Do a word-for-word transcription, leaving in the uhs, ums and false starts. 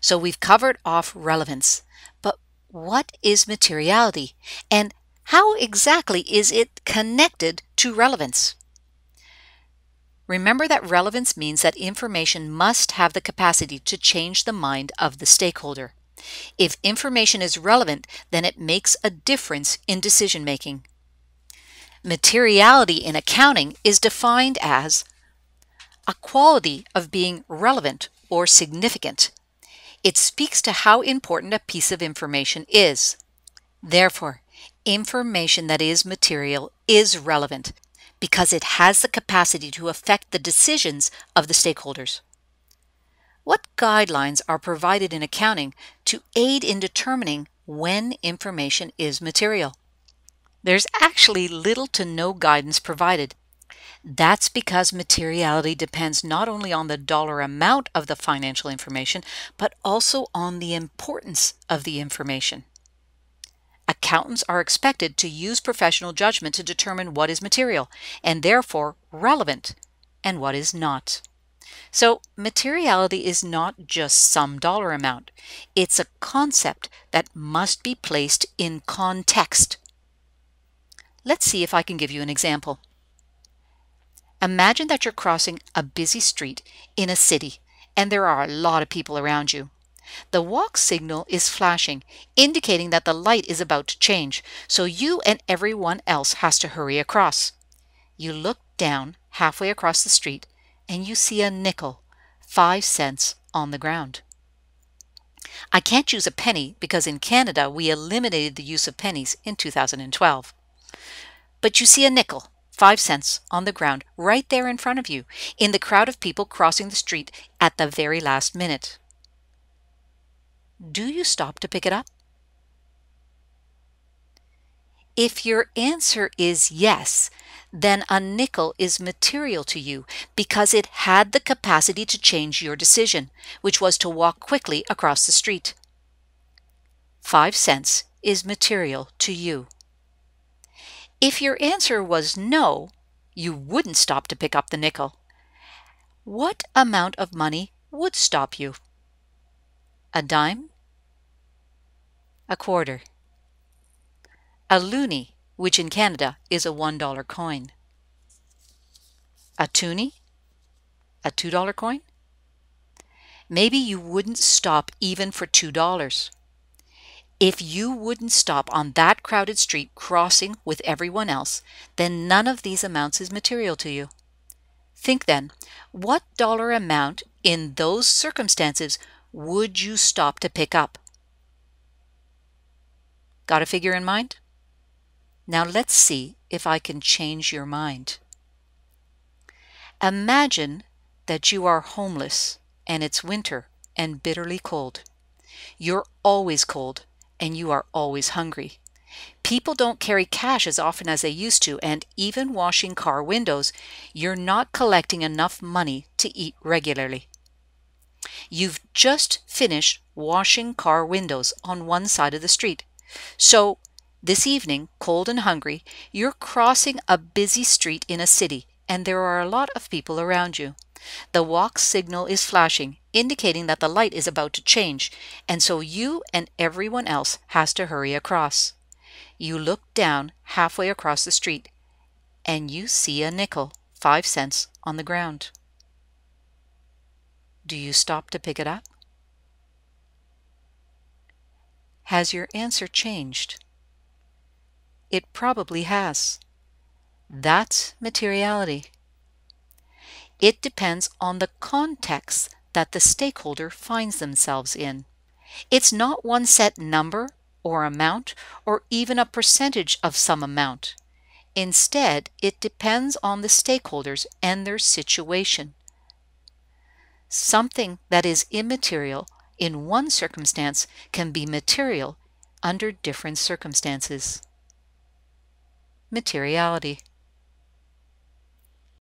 So we've covered off relevance, but what is materiality and how exactly is it connected to relevance? Remember that relevance means that information must have the capacity to change the mind of the stakeholder. If information is relevant, then it makes a difference in decision-making. Materiality in accounting is defined as a quality of being relevant or significant. It speaks to how important a piece of information is. Therefore, information that is material is relevant because it has the capacity to affect the decisions of the stakeholders. What guidelines are provided in accounting to aid in determining when information is material? There's actually little to no guidance provided. That's because materiality depends not only on the dollar amount of the financial information, but also on the importance of the information. Accountants are expected to use professional judgment to determine what is material, and therefore relevant, and what is not. So materiality is not just some dollar amount. It's a concept that must be placed in context. Let's see if I can give you an example. Imagine that you're crossing a busy street in a city and there are a lot of people around you. The walk signal is flashing, indicating that the light is about to change, so you and everyone else has to hurry across. You look down halfway across the street and you see a nickel, five cents, on the ground. I can't choose a penny because in Canada we eliminated the use of pennies in two thousand twelve. But you see a nickel, five cents, on the ground right there in front of you, in the crowd of people crossing the street at the very last minute. Do you stop to pick it up? If your answer is yes, then a nickel is material to you because it had the capacity to change your decision, which was to walk quickly across the street. Five cents is material to you. If your answer was no, you wouldn't stop to pick up the nickel. What amount of money would stop you? A dime? A quarter? A loonie, which in Canada is a one dollar coin? A toonie? A two dollar coin? Maybe you wouldn't stop even for two dollars. If you wouldn't stop on that crowded street crossing with everyone else, then none of these amounts is material to you. Think then, what dollar amount in those circumstances would you stop to pick up? Got a figure in mind? Now let's see if I can change your mind. Imagine that you are homeless and it's winter and bitterly cold. You're always cold, and you are always hungry. People don't carry cash as often as they used to, and even washing car windows, you're not collecting enough money to eat regularly. You've just finished washing car windows on one side of the street. So this evening, cold and hungry, you're crossing a busy street in a city, and there are a lot of people around you. The walk signal is flashing, indicating that the light is about to change, and so you and everyone else has to hurry across. You look down halfway across the street, and you see a nickel, five cents, on the ground. Do you stop to pick it up? Has your answer changed? It probably has. That's materiality. It depends on the context that the stakeholder finds themselves in. It's not one set number or amount or even a percentage of some amount. Instead, it depends on the stakeholders and their situation. Something that is immaterial in one circumstance can be material under different circumstances. Materiality.